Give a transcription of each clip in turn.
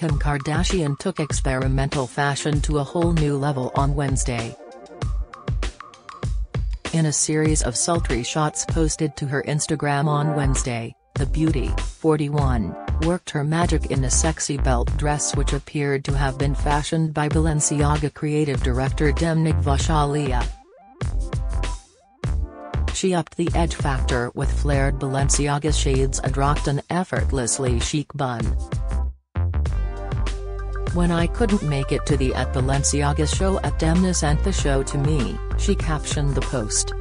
Kim Kardashian took experimental fashion to a whole new level on Wednesday. In a series of sultry shots posted to her Instagram on Wednesday, the beauty, 41, worked her magic in a sexy belt dress which appeared to have been fashioned by Balenciaga creative director Demna Gvasalia. She upped the edge factor with flared Balenciaga shades and rocked an effortlessly chic bun. "When I couldn't make it to the at Balenciaga show at Demna sent the show to me," she captioned the post.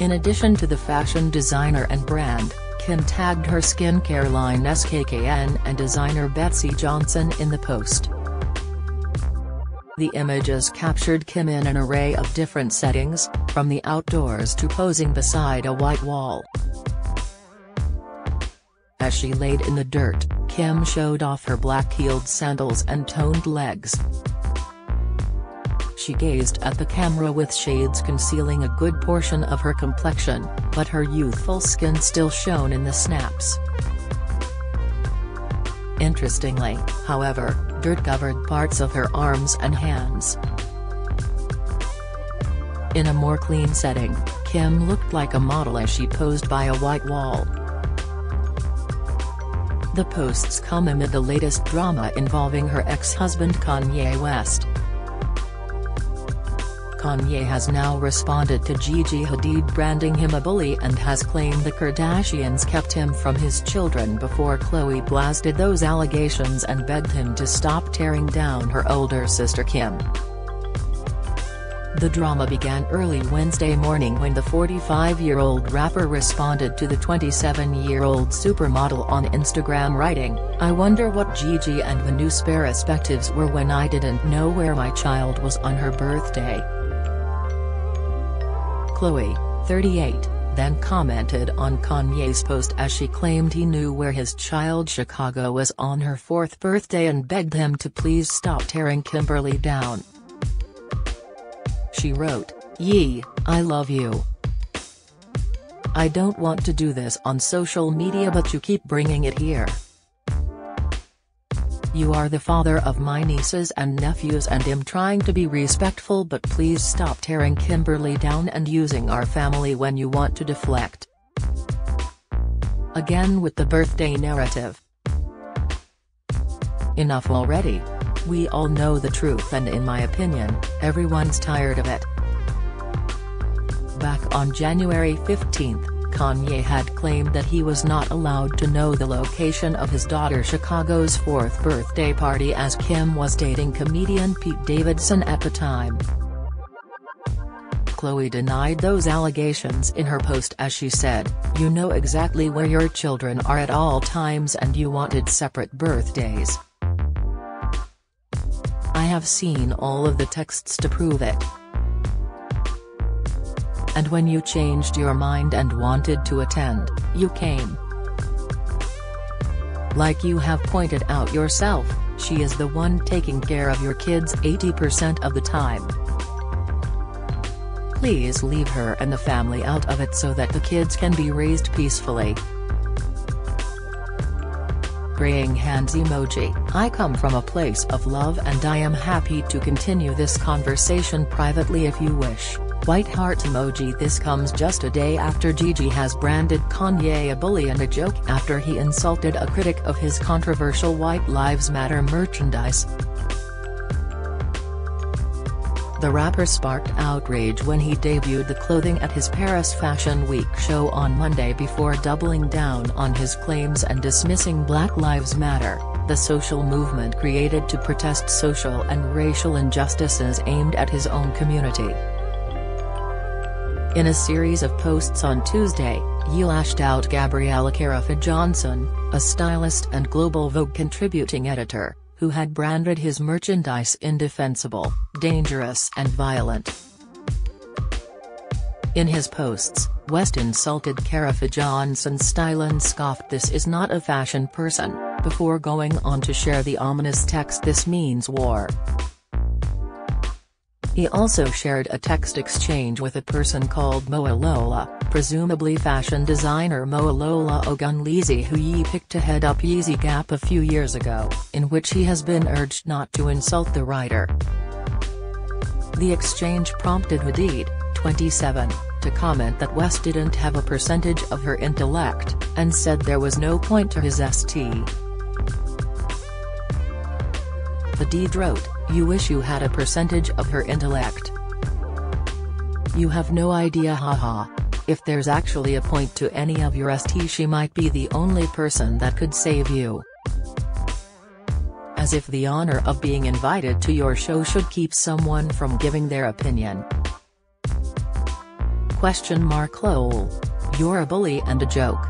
In addition to the fashion designer and brand, Kim tagged her skincare line SKKN and designer Betsy Johnson in the post. The images captured Kim in an array of different settings, from the outdoors to posing beside a white wall. As she laid in the dirt, Kim showed off her black-heeled sandals and toned legs. She gazed at the camera with shades concealing a good portion of her complexion, but her youthful skin still shone in the snaps. Interestingly, however, dirt covered parts of her arms and hands. In a more clean setting, Kim looked like a model as she posed by a white wall. The posts come amid the latest drama involving her ex-husband Kanye West. Kanye has now responded to Gigi Hadid branding him a bully and has claimed the Kardashians kept him from his children before Khloe blasted those allegations and begged him to stop tearing down her older sister Kim. The drama began early Wednesday morning when the 45-year-old rapper responded to the 27-year-old supermodel on Instagram writing, "I wonder what Gigi and the new spare respectives were when I didn't know where my child was on her birthday." Khloe, 38, then commented on Kanye's post as she claimed he knew where his child Chicago was on her fourth birthday and begged him to please stop tearing Kimberly down. She wrote, "Yee, I love you. I don't want to do this on social media but you keep bringing it here. You are the father of my nieces and nephews and I'm trying to be respectful but please stop tearing Kimberly down and using our family when you want to deflect." Again with the birthday narrative. Enough already. We all know the truth and in my opinion, everyone's tired of it. Back on January 15th, Kanye had claimed that he was not allowed to know the location of his daughter Chicago's fourth birthday party as Kim was dating comedian Pete Davidson at the time. Khloe denied those allegations in her post as she said, "You know exactly where your children are at all times and you wanted separate birthdays. I have seen all of the texts to prove it. And when you changed your mind and wanted to attend, you came. Like you have pointed out yourself, she is the one taking care of your kids 80% of the time. Please leave her and the family out of it so that the kids can be raised peacefully." Praying hands emoji, "I come from a place of love and I am happy to continue this conversation privately if you wish." White heart emoji. This comes just a day after Gigi has branded Kanye a bully and a joke after he insulted a critic of his controversial White Lives Matter merchandise. The rapper sparked outrage when he debuted the clothing at his Paris Fashion Week show on Monday before doubling down on his claims and dismissing Black Lives Matter, the social movement created to protest social and racial injustices aimed at his own community. In a series of posts on Tuesday, he lashed out Gabriella Karefa-Johnson, a stylist and Global Vogue contributing editor, who had branded his merchandise indefensible, dangerous and violent. In his posts, West insulted Karefa-Johnson's style and scoffed, "This is not a fashion person," before going on to share the ominous text, "This means war." He also shared a text exchange with a person called Mowalola, presumably fashion designer Mowalola Ogunlesi, who Ye picked to head up Yeezy Gap a few years ago, in which he has been urged not to insult the writer. The exchange prompted Hadid, 27, to comment that West didn't have a percentage of her intellect, and said there was no point to his st. Hadid wrote, "You wish you had a percentage of her intellect. You have no idea, haha. If there's actually a point to any of your st, she might be the only person that could save you." As if the honor of being invited to your show should keep someone from giving their opinion. Khloe, you're a bully and a joke.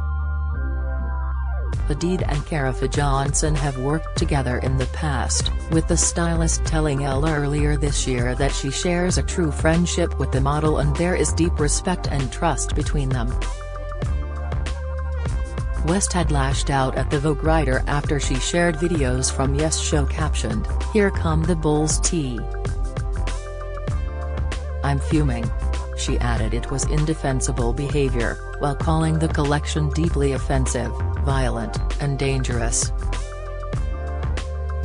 Hadid and Karefa-Johnson have worked together in the past, with the stylist telling Elle earlier this year that she shares a true friendship with the model and there is deep respect and trust between them. West had lashed out at the Vogue writer after she shared videos from Yes Show captioned, "Here come the bulls tea. I'm fuming." She added it was indefensible behavior, while calling the collection deeply offensive, violent, and dangerous.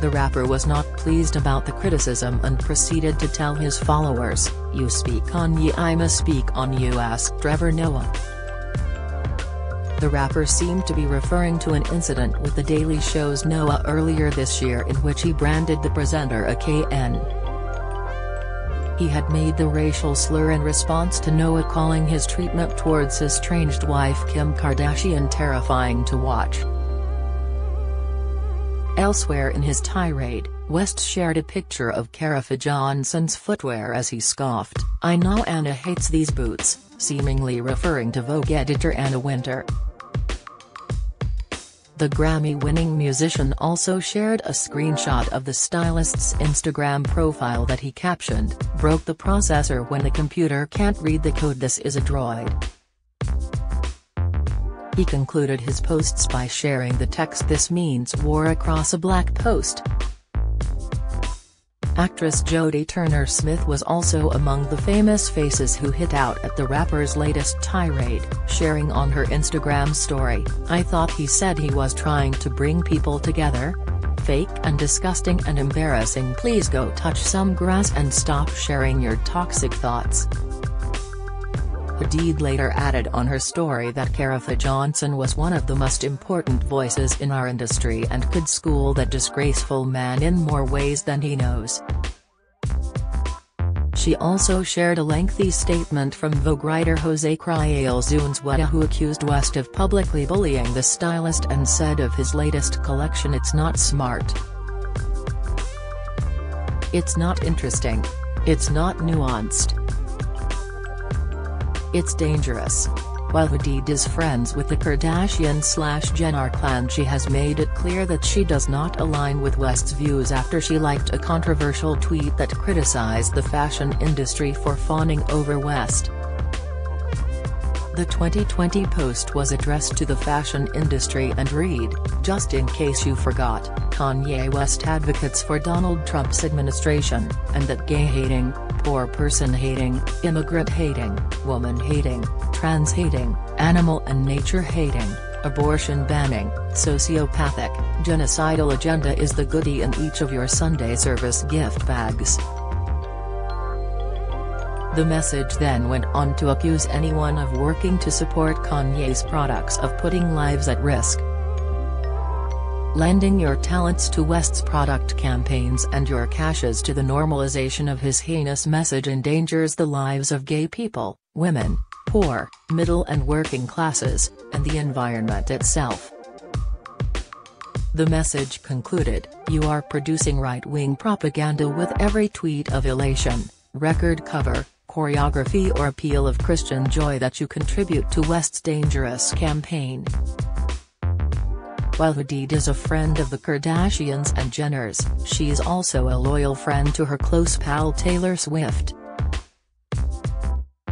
The rapper was not pleased about the criticism and proceeded to tell his followers, "You speak on ye, I'ma speak on you, ask Trevor Noah." The rapper seemed to be referring to an incident with The Daily Show's Noah earlier this year in which he branded the presenter a KN. He had made the racial slur in response to Noah calling his treatment towards his estranged wife Kim Kardashian terrifying to watch. Elsewhere in his tirade, West shared a picture of Karefa-Johnson's footwear as he scoffed, "I know Anna hates these boots," seemingly referring to Vogue editor Anna Wintour. The Grammy-winning musician also shared a screenshot of the stylist's Instagram profile that he captioned, "Broke the processor when the computer can't read the code, this is a droid." He concluded his posts by sharing the text "This means war" across a black post. Actress Jodie Turner-Smith was also among the famous faces who hit out at the rapper's latest tirade, sharing on her Instagram story, "I thought he said he was trying to bring people together? Fake and disgusting and embarrassing. Please go touch some grass and stop sharing your toxic thoughts." Hadid later added on her story that Karefa-Johnson was one of the most important voices in our industry and could school that disgraceful man in more ways than he knows. She also shared a lengthy statement from Vogue writer Jose Criel Zunzweta, who accused West of publicly bullying the stylist and said of his latest collection, "It's not smart. It's not interesting. It's not nuanced. It's dangerous." While Hadid is friends with the Kardashian/Jenner clan, she has made it clear that she does not align with West's views after she liked a controversial tweet that criticized the fashion industry for fawning over West. The 2020 post was addressed to the fashion industry and read, "Just in case you forgot, Kanye West advocates for Donald Trump's administration, and that gay-hating, poor person-hating, immigrant-hating, woman-hating, trans-hating, animal and nature-hating, abortion-banning, sociopathic, genocidal agenda is the goodie in each of your Sunday service gift bags." The message then went on to accuse anyone of working to support Kanye's products of putting lives at risk. "Lending your talents to West's product campaigns and your cashes to the normalization of his heinous message endangers the lives of gay people, women, poor, middle and working classes, and the environment itself." The message concluded, "You are producing right-wing propaganda with every tweet of elation, record cover, choreography or appeal of Christian joy that you contribute to West's dangerous campaign." While Hadid is a friend of the Kardashians and Jenners, she is also a loyal friend to her close pal Taylor Swift.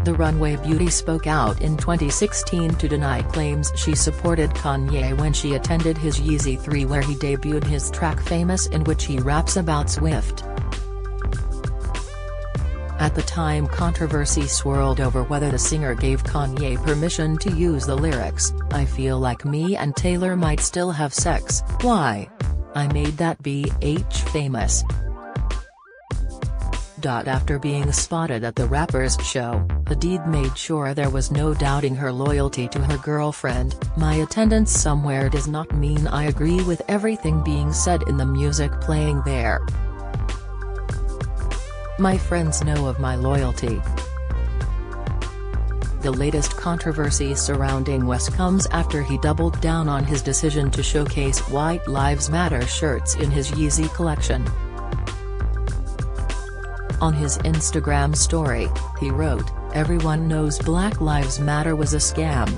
The runway beauty spoke out in 2016 to deny claims she supported Kanye when she attended his Yeezy 3, where he debuted his track "Famous," in which he raps about Swift. At the time, controversy swirled over whether the singer gave Kanye permission to use the lyrics, "I feel like me and Taylor might still have sex, why? I made that BH famous." After being spotted at the rapper's show, Hadid made sure there was no doubting her loyalty to her girlfriend. "My attendance somewhere does not mean I agree with everything being said in the music playing there. My friends know of my loyalty." The latest controversy surrounding West comes after he doubled down on his decision to showcase White Lives Matter shirts in his Yeezy collection. On his Instagram story, he wrote, "Everyone knows Black Lives Matter was a scam.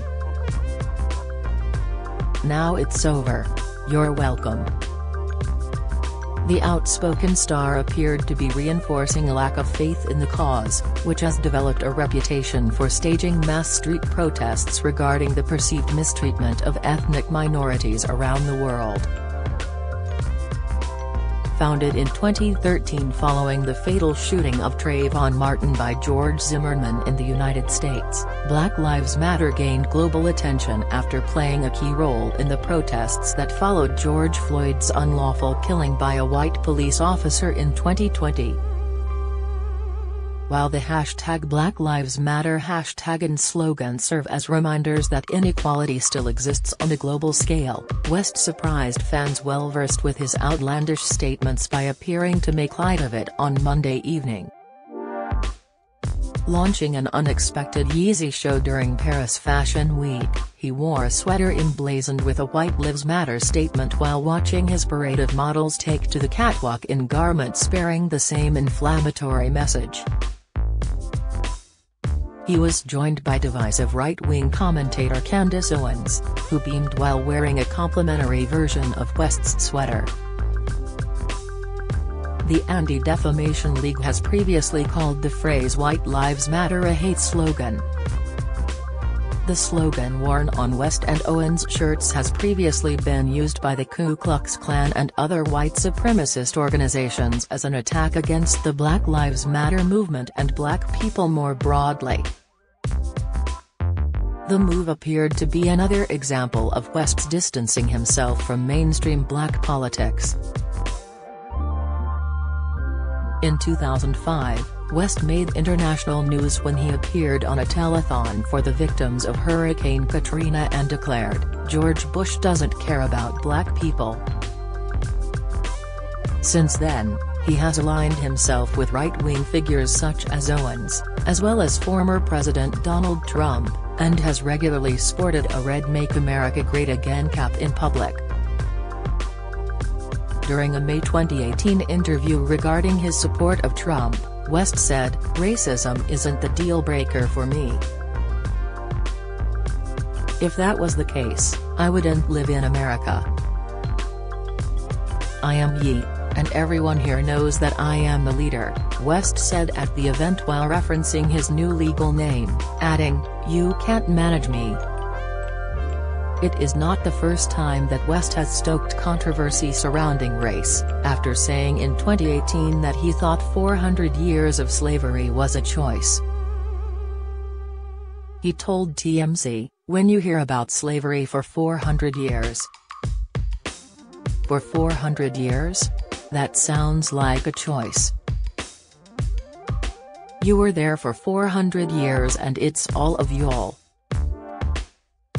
Now it's over. You're welcome." The outspoken star appeared to be reinforcing a lack of faith in the cause, which has developed a reputation for staging mass street protests regarding the perceived mistreatment of ethnic minorities around the world. Founded in 2013 following the fatal shooting of Trayvon Martin by George Zimmerman in the United States, Black Lives Matter gained global attention after playing a key role in the protests that followed George Floyd's unlawful killing by a white police officer in 2020. While the hashtag Black Lives Matter hashtag and slogan serve as reminders that inequality still exists on a global scale, West surprised fans well-versed with his outlandish statements by appearing to make light of it on Monday evening. Launching an unexpected Yeezy show during Paris Fashion Week, he wore a sweater emblazoned with a White Lives Matter statement while watching his parade of models take to the catwalk in garments bearing the same inflammatory message. He was joined by divisive right-wing commentator Candace Owens, who beamed while wearing a complimentary version of West's sweater. The Anti-Defamation League has previously called the phrase White Lives Matter a hate slogan. The slogan worn on West and Owens shirts has previously been used by the Ku Klux Klan and other white supremacist organizations as an attack against the Black Lives Matter movement and Black people more broadly. The move appeared to be another example of West's distancing himself from mainstream Black politics. In 2005, West made international news when he appeared on a telethon for the victims of Hurricane Katrina and declared, "George Bush doesn't care about Black people." Since then, he has aligned himself with right-wing figures such as Owens, as well as former President Donald Trump, and has regularly sported a red Make America Great Again cap in public. During a May 2018 interview regarding his support of Trump, West said, "Racism isn't the deal-breaker for me. If that was the case, I wouldn't live in America. I am Ye, and everyone here knows that I am the leader," West said at the event while referencing his new legal name, adding, "You can't manage me." It is not the first time that West has stoked controversy surrounding race, after saying in 2018 that he thought 400 years of slavery was a choice. He told TMZ, "When you hear about slavery for 400 years... For 400 years? That sounds like a choice. You were there for 400 years and it's all of y'all.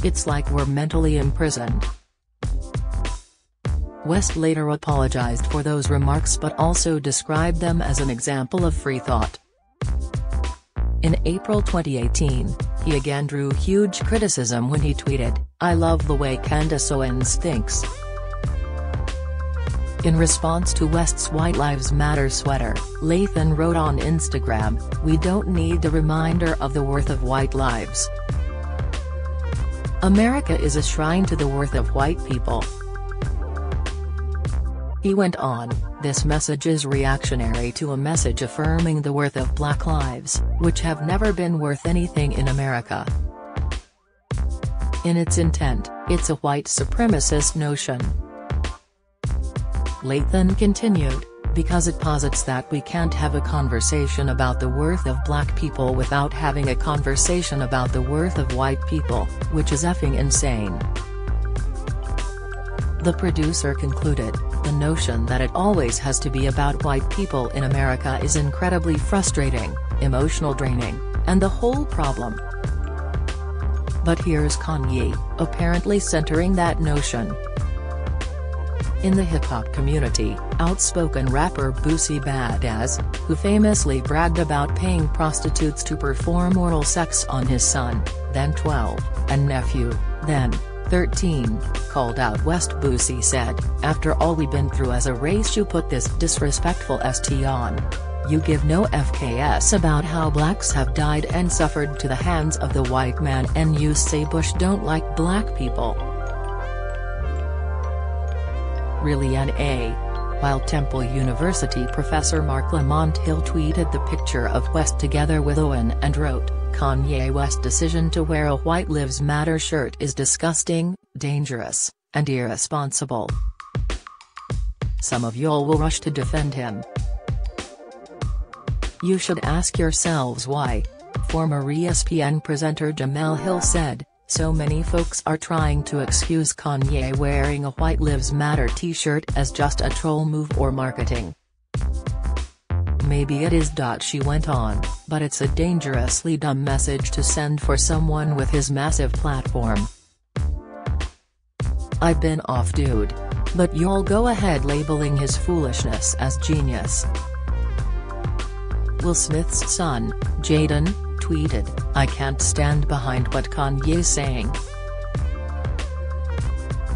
It's like we're mentally imprisoned." West later apologized for those remarks but also described them as an example of free thought. In April 2018, he again drew huge criticism when he tweeted, "I love the way Candace Owens thinks." In response to West's White Lives Matter sweater, Lathan wrote on Instagram, "We don't need a reminder of the worth of white lives. America is a shrine to the worth of white people." He went on, "This message is reactionary to a message affirming the worth of Black lives, which have never been worth anything in America. In its intent, it's a white supremacist notion." Lathan continued, because it posits that we can't have a conversation about the worth of black people without having a conversation about the worth of white people, which is effing insane. The producer concluded, "The notion that it always has to be about white people in America is incredibly frustrating, emotional draining, and the whole problem." But here's Kanye, apparently centering that notion. In the hip-hop community, outspoken rapper Boosie Badass, who famously bragged about paying prostitutes to perform oral sex on his son, then 12, and nephew, then 13, called out West. Boosie said, "After all we've been through as a race, you put this disrespectful ST on. You give no FKS about how blacks have died and suffered to the hands of the white man, and you say Bush don't like black people. Really, N.A." While Temple University professor Mark Lamont Hill tweeted the picture of West together with Owen and wrote, "Kanye West's decision to wear a White Lives Matter shirt is disgusting, dangerous, and irresponsible. Some of y'all will rush to defend him. You should ask yourselves why." Former ESPN presenter Jamel Hill said, "So many folks are trying to excuse Kanye wearing a White Lives Matter t-shirt as just a troll move or marketing. Maybe it is." She went on, "But it's a dangerously dumb message to send for someone with his massive platform. I've been off, dude. But you'll go ahead labeling his foolishness as genius." Will Smith's son, Jaden, tweeted, "I can't stand behind what Kanye's saying.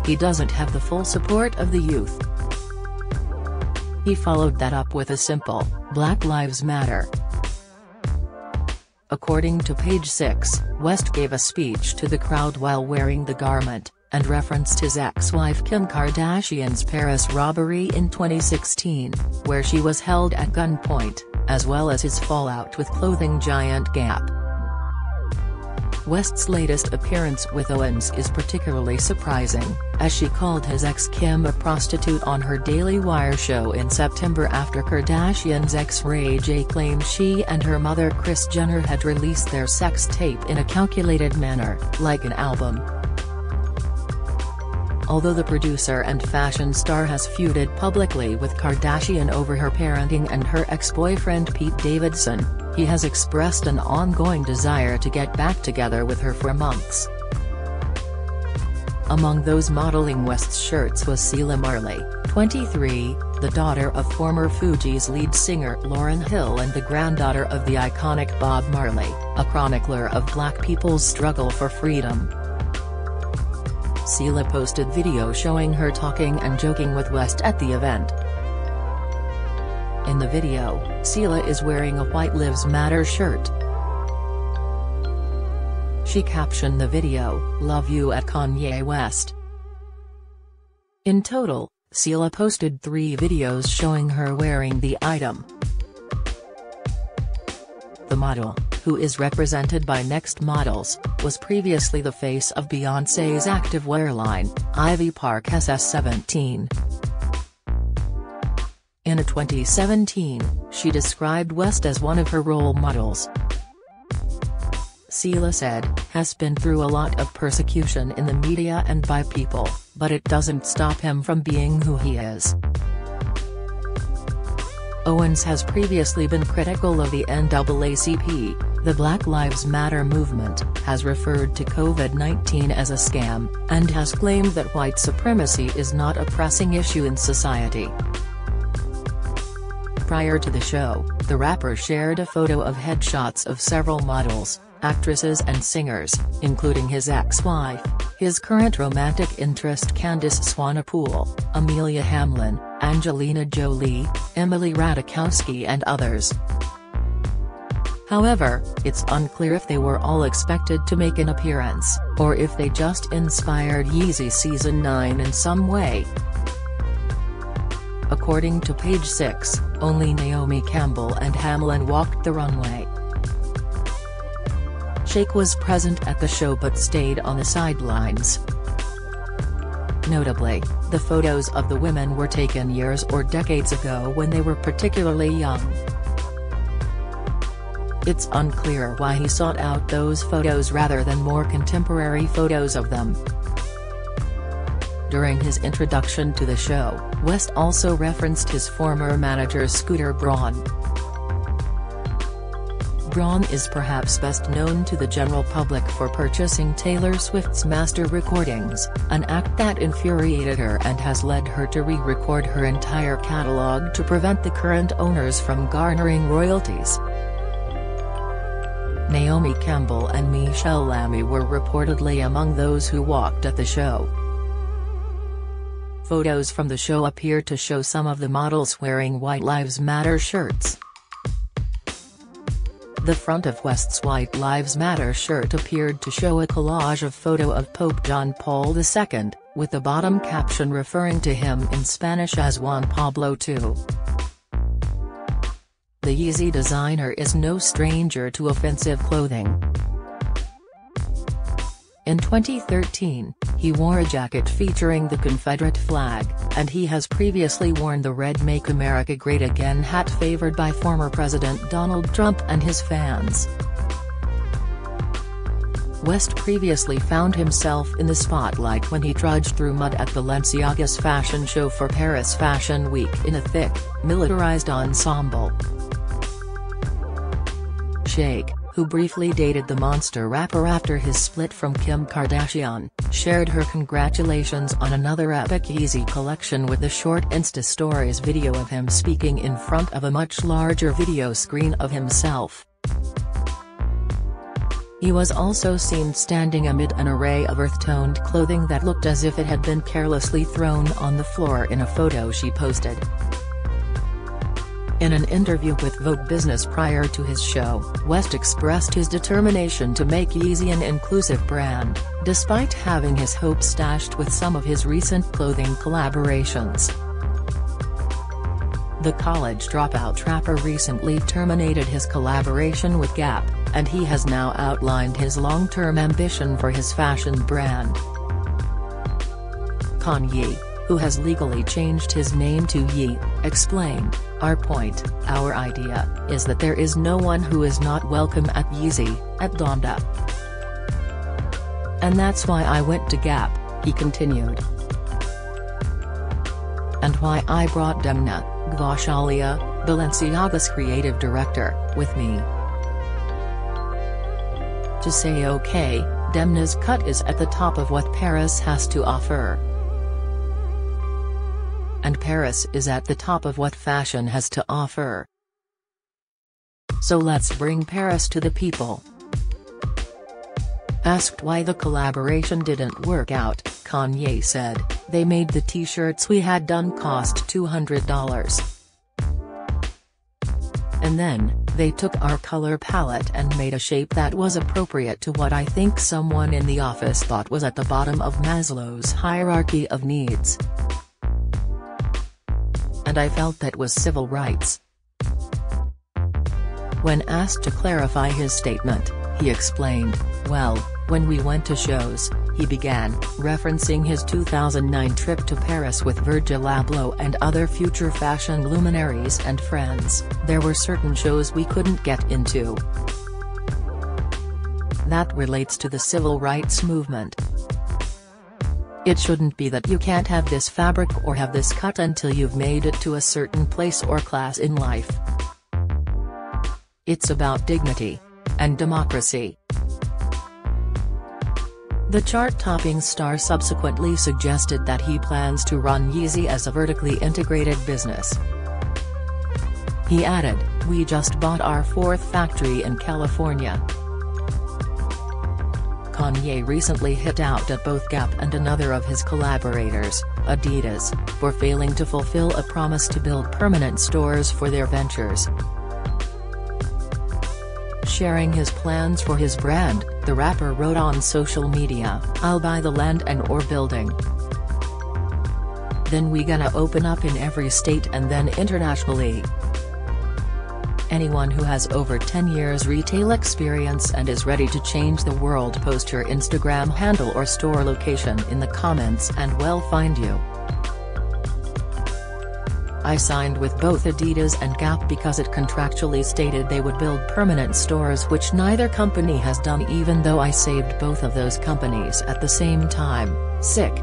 He doesn't have the full support of the youth." He followed that up with a simple, "Black Lives Matter." According to Page Six, West gave a speech to the crowd while wearing the garment, and referenced his ex-wife Kim Kardashian's Paris robbery in 2016, where she was held at gunpoint, as well as his fallout with clothing giant Gap. West's latest appearance with Owens is particularly surprising, as she called his ex Kim a prostitute on her Daily Wire show in September after Kardashian's ex Ray J claimed she and her mother Kris Jenner had released their sex tape in a calculated manner, like an album. Although the producer and fashion star has feuded publicly with Kardashian over her parenting and her ex-boyfriend Pete Davidson, he has expressed an ongoing desire to get back together with her for months. Among those modeling West's shirts was Selah Marley, 23, the daughter of former Fugees lead singer Lauryn Hill and the granddaughter of the iconic Bob Marley, a chronicler of black people's struggle for freedom. Selah posted video showing her talking and joking with West at the event. In the video, Selah is wearing a White Lives Matter shirt. She captioned the video, "Love you at Kanye West." In total, Selah posted 3 videos showing her wearing the item. The model, who is represented by Next Models, was previously the face of Beyoncé's activewear line, Ivy Park SS17. In 2017, she described West as one of her role models. Selah said, "Has been through a lot of persecution in the media and by people, but it doesn't stop him from being who he is." Owens has previously been critical of the NAACP. The Black Lives Matter movement has referred to COVID-19 as a scam, and has claimed that white supremacy is not a pressing issue in society. Prior to the show, the rapper shared a photo of headshots of several models, actresses and singers, including his ex-wife, his current romantic interest Candace Swanepoel, Amelia Hamlin, Angelina Jolie, Emily Ratajkowski and others. However, it's unclear if they were all expected to make an appearance, or if they just inspired Yeezy Season 9 in some way. According to Page Six, only Naomi Campbell and Hamlin walked the runway. Shake was present at the show but stayed on the sidelines. Notably, the photos of the women were taken years or decades ago when they were particularly young. It's unclear why he sought out those photos rather than more contemporary photos of them. During his introduction to the show, West also referenced his former manager Scooter Braun. Braun is perhaps best known to the general public for purchasing Taylor Swift's master recordings, an act that infuriated her and has led her to re-record her entire catalog to prevent the current owners from garnering royalties. Naomi Campbell and Michelle Lamy were reportedly among those who walked at the show. Photos from the show appear to show some of the models wearing White Lives Matter shirts. The front of West's White Lives Matter shirt appeared to show a collage of photo of Pope John Paul II, with the bottom caption referring to him in Spanish as Juan Pablo II. The Yeezy designer is no stranger to offensive clothing. In 2013, he wore a jacket featuring the Confederate flag, and he has previously worn the red Make America Great Again hat favored by former President Donald Trump and his fans. West previously found himself in the spotlight when he trudged through mud at Balenciaga's fashion show for Paris Fashion Week in a thick, militarized ensemble. Shake, who briefly dated the monster rapper after his split from Kim Kardashian, shared her congratulations on another epic Yeezy collection with a short Insta Stories video of him speaking in front of a much larger video screen of himself. He was also seen standing amid an array of earth-toned clothing that looked as if it had been carelessly thrown on the floor in a photo she posted. In an interview with Vogue Business prior to his show, West expressed his determination to make Yeezy an inclusive brand, despite having his hopes dashed with some of his recent clothing collaborations. The college dropout rapper recently terminated his collaboration with Gap, and he has now outlined his long-term ambition for his fashion brand. Kanye, who has legally changed his name to Ye, explained, "Our point, our idea, is that there is no one who is not welcome at Yeezy, at Donda. And that's why I went to Gap," he continued. "And why I brought Demna Gvasalia, Balenciaga's creative director, with me. To say okay, Demna's cut is at the top of what Paris has to offer. And Paris is at the top of what fashion has to offer. So let's bring Paris to the people." Asked why the collaboration didn't work out, Kanye said, "They made the t-shirts we had done cost $200. And then, they took our color palette and made a shape that was appropriate to what I think someone in the office thought was at the bottom of Maslow's hierarchy of needs. And I felt that was civil rights." When asked to clarify his statement, he explained, "Well, when we went to shows," he began, referencing his 2009 trip to Paris with Virgil Abloh and other future fashion luminaries and friends, "there were certain shows we couldn't get into. That relates to the civil rights movement. It shouldn't be that you can't have this fabric or have this cut until you've made it to a certain place or class in life. It's about dignity. And democracy." The chart-topping star subsequently suggested that he plans to run Yeezy as a vertically integrated business. He added, "We just bought our fourth factory in California." Kanye recently hit out at both Gap and another of his collaborators, Adidas, for failing to fulfill a promise to build permanent stores for their ventures. Sharing his plans for his brand, the rapper wrote on social media, "I'll buy the land and/or building. Then we gonna open up in every state and then internationally. Anyone who has over 10 years retail experience and is ready to change the world, post your Instagram handle or store location in the comments and we'll find you. I signed with both Adidas and Gap because it contractually stated they would build permanent stores, which neither company has done, even though I saved both of those companies at the same time. Sick.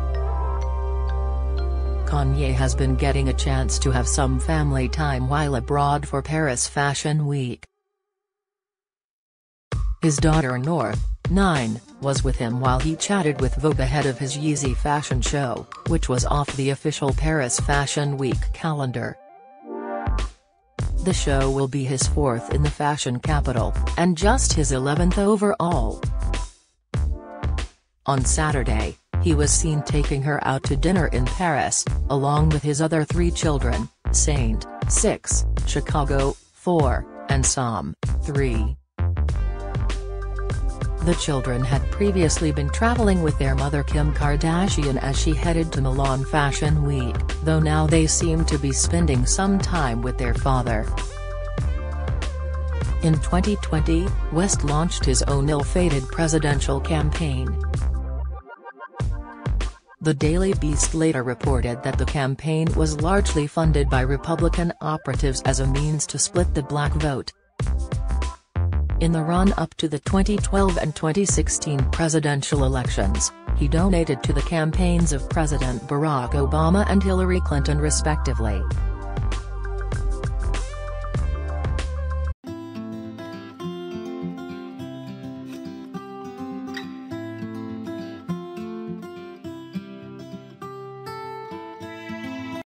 Kanye has been getting a chance to have some family time while abroad for Paris Fashion Week. His daughter North, 9, was with him while he chatted with Vogue ahead of his Yeezy fashion show, which was off the official Paris Fashion Week calendar. The show will be his 4th in the fashion capital, and just his 11th overall. On Saturday, he was seen taking her out to dinner in Paris, along with his other 3 children, Saint, 6, Chicago, 4, and Sam, 3. The children had previously been traveling with their mother Kim Kardashian as she headed to Milan Fashion Week, though now they seem to be spending some time with their father. In 2020, West launched his own ill-fated presidential campaign. The Daily Beast later reported that the campaign was largely funded by Republican operatives as a means to split the black vote. In the run-up to the 2012 and 2016 presidential elections, he donated to the campaigns of President Barack Obama and Hillary Clinton respectively.